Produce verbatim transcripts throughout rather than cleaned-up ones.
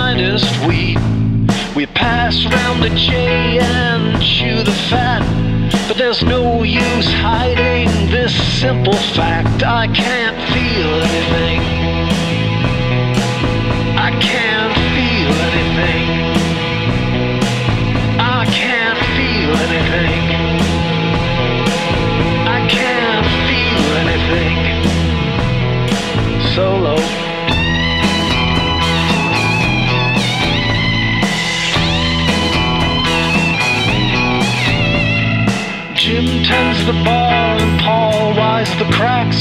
finest wheat. We pass round the J and chew the fat, but there's no use hiding this simple fact. I can't feel anything. I can't feel anything. I can't feel anything. I can't feel anything. Solo. Jim tends the bar and Paul wise the cracks.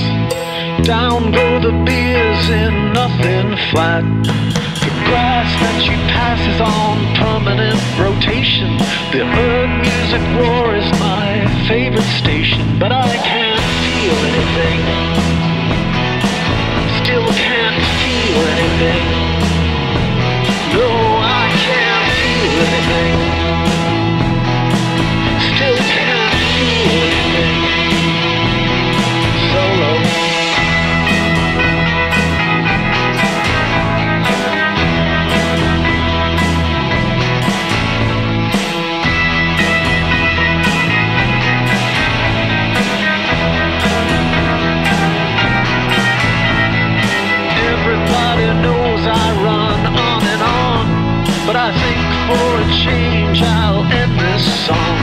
Down go the beers in nothing flat. The grass that you pass is on permanent rotation. The herb music roar is my favorite station. But I can't feel anything. Still can't feel anything. No, I can't feel anything. Still can't. But I think for a change I'll end this song.